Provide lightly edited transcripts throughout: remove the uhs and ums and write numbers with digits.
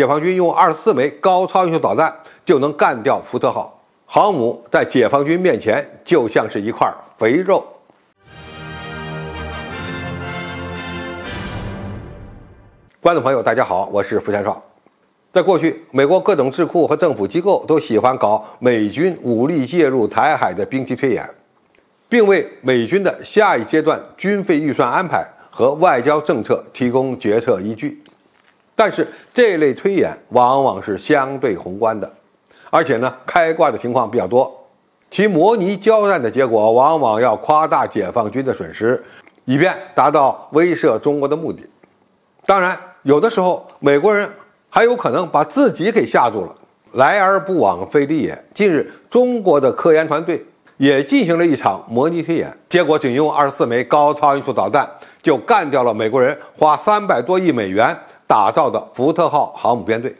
解放军用24枚高超音速导弹就能干掉福特号。航母在解放军面前就像是一块肥肉。观众朋友，大家好，我是福建爽。在过去，美国各种智库和政府机构都喜欢搞美军武力介入台海的兵棋推演，并为美军的下一阶段军费预算安排和外交政策提供决策依据。但是这类推演往往是相对宏观的，而且呢，开挂的情况比较多，其模拟交战的结果往往要夸大解放军的损失，以便达到威慑中国的目的。当然，有的时候美国人还有可能把自己给吓住了，来而不往非礼也。近日，中国的科研团队也进行了一场模拟推演，结果仅用24枚高超音速导弹就干掉了美国人花300多亿美元打造的福特号航母编队。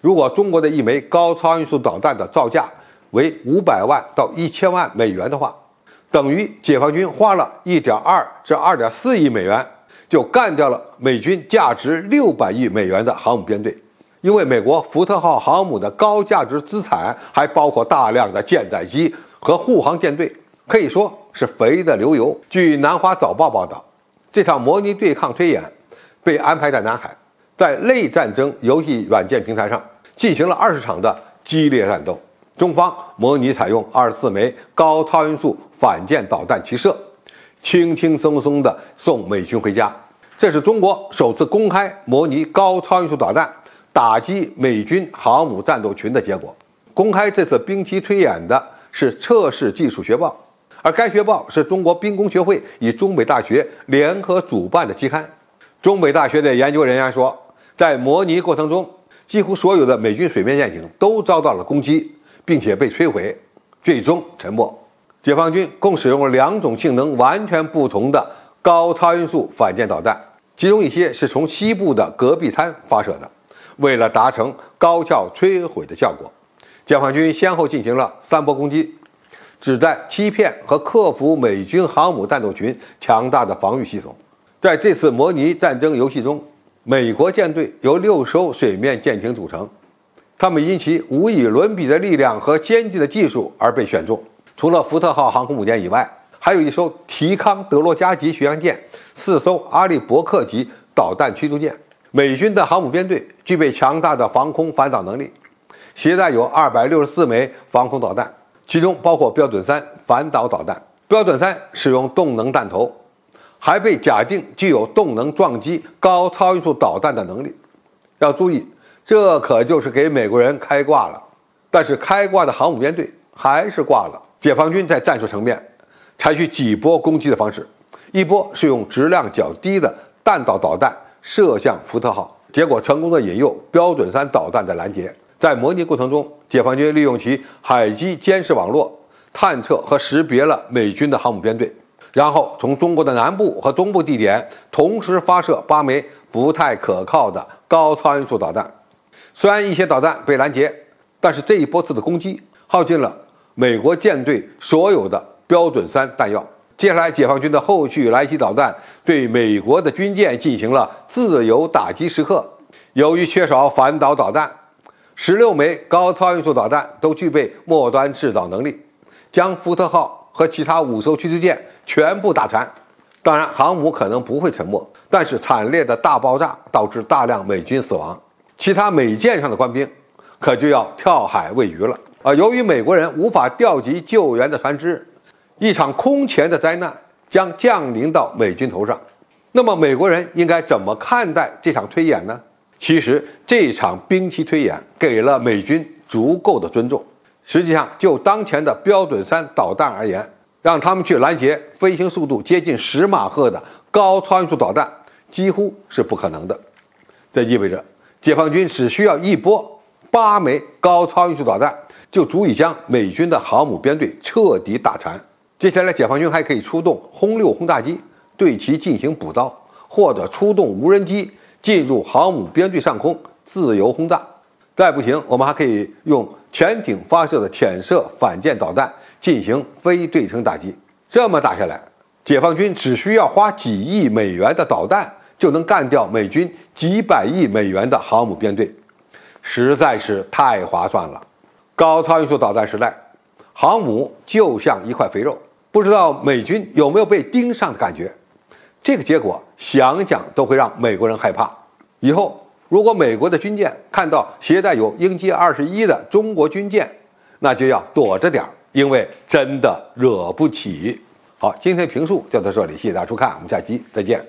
如果中国的一枚高超音速导弹的造价为500万到1000万美元的话，等于解放军花了 1.2 至 2.4 亿美元就干掉了美军价值600亿美元的航母编队。因为美国福特号航母的高价值资产还包括大量的舰载机和护航舰队，可以说是肥的流油。据南华早报报道，这场模拟对抗推演被安排在南海，在类战争游戏软件平台上进行了20场的激烈战斗。中方模拟采用24枚高超音速反舰导弹齐射，轻轻松松地送美军回家。这是中国首次公开模拟高超音速导弹打击美军航母战斗群的结果。公开这次兵棋推演的是测试技术学报，而该学报是中国兵工学会与中北大学联合主办的期刊。中北大学的研究人员说，在模拟过程中，几乎所有的美军水面舰艇都遭到了攻击，并且被摧毁，最终沉没。解放军共使用了2种性能完全不同的高超音速反舰导弹，其中一些是从西部的戈壁滩发射的。为了达成高效摧毁的效果，解放军先后进行了3波攻击，旨在欺骗和克服美军航母战斗群强大的防御系统。在这次模拟战争游戏中，美国舰队由6艘水面舰艇组成，他们因其无与伦比的力量和先进的技术而被选中。除了福特号航空母舰以外，还有1艘提康德罗加级巡洋舰、4艘阿利伯克级导弹驱逐舰。美军的航母编队具备强大的防空反导能力，携带有264枚防空导弹，其中包括标准3反导导弹。标准3使用动能弹头，还被假定具有动能撞击高超音速导弹的能力。要注意，这可就是给美国人开挂了。但是开挂的航母编队还是挂了。解放军在战术层面采取几波攻击的方式，1波是用质量较低的弹道导弹射向福特号，结果成功的引诱标准3导弹的拦截。在模拟过程中，解放军利用其海基监视网络探测和识别了美军的航母编队，然后从中国的南部和东部地点同时发射8枚不太可靠的高超音速导弹。虽然一些导弹被拦截，但是这一波次的攻击耗尽了美国舰队所有的标准3弹药。接下来，解放军的后续来袭导弹对美国的军舰进行了自由打击时刻。由于缺少反导导弹，16枚高超音速导弹都具备末端制导能力，将福特号和其他5艘驱逐舰全部打残。当然，航母可能不会沉没，但是惨烈的大爆炸导致大量美军死亡，其他美舰上的官兵可就要跳海喂鱼了。由于美国人无法调集救援的船只，一场空前的灾难将降临到美军头上。那么美国人应该怎么看待这场推演呢？其实这场兵棋推演给了美军足够的尊重。实际上，就当前的标准3导弹而言，让他们去拦截飞行速度接近10马赫的高超音速导弹几乎是不可能的。这意味着解放军只需要1波8枚高超音速导弹就足以将美军的航母编队彻底打残。接下来，解放军还可以出动轰6轰炸机对其进行补刀，或者出动无人机进入航母编队上空自由轰炸。再不行，我们还可以用潜艇发射的潜射反舰导弹进行非对称打击。这么打下来，解放军只需要花几亿美元的导弹就能干掉美军几百亿美元的航母编队。实在是太划算了。高超音速导弹时代，航母就像一块肥肉，不知道美军有没有被盯上的感觉。这个结果想想都会让美国人害怕。以后如果美国的军舰看到携带有鹰击21的中国军舰，那就要躲着点，因为真的惹不起。好，今天评述就到这里，谢谢大家收看，我们下期再见。